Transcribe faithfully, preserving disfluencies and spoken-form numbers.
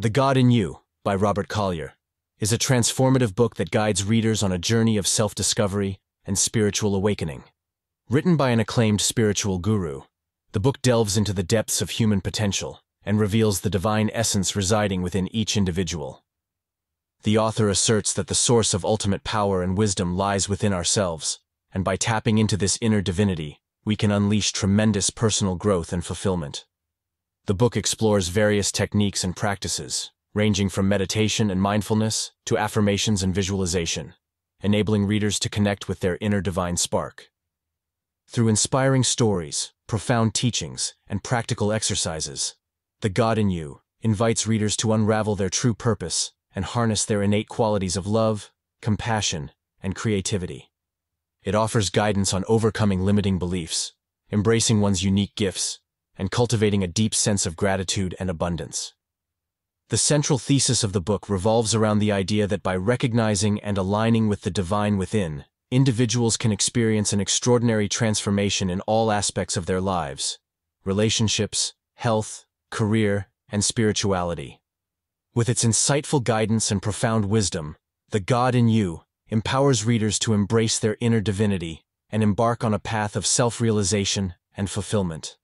The God In You, by Robert Collier, is a transformative book that guides readers on a journey of self-discovery and spiritual awakening. Written by an acclaimed spiritual guru, the book delves into the depths of human potential and reveals the divine essence residing within each individual. The author asserts that the source of ultimate power and wisdom lies within ourselves, and by tapping into this inner divinity, we can unleash tremendous personal growth and fulfillment. The book explores various techniques and practices, ranging from meditation and mindfulness to affirmations and visualization, enabling readers to connect with their inner divine spark. Through inspiring stories, profound teachings, and practical exercises, The God In You invites readers to unravel their true purpose and harness their innate qualities of love, compassion, and creativity. It offers guidance on overcoming limiting beliefs, embracing one's unique gifts, and cultivating a deep sense of gratitude and abundance. The central thesis of the book revolves around the idea that by recognizing and aligning with the divine within, individuals can experience an extraordinary transformation in all aspects of their lives: relationships, health, career, and spirituality. With its insightful guidance and profound wisdom, The God In You empowers readers to embrace their inner divinity and embark on a path of self-realization and fulfillment.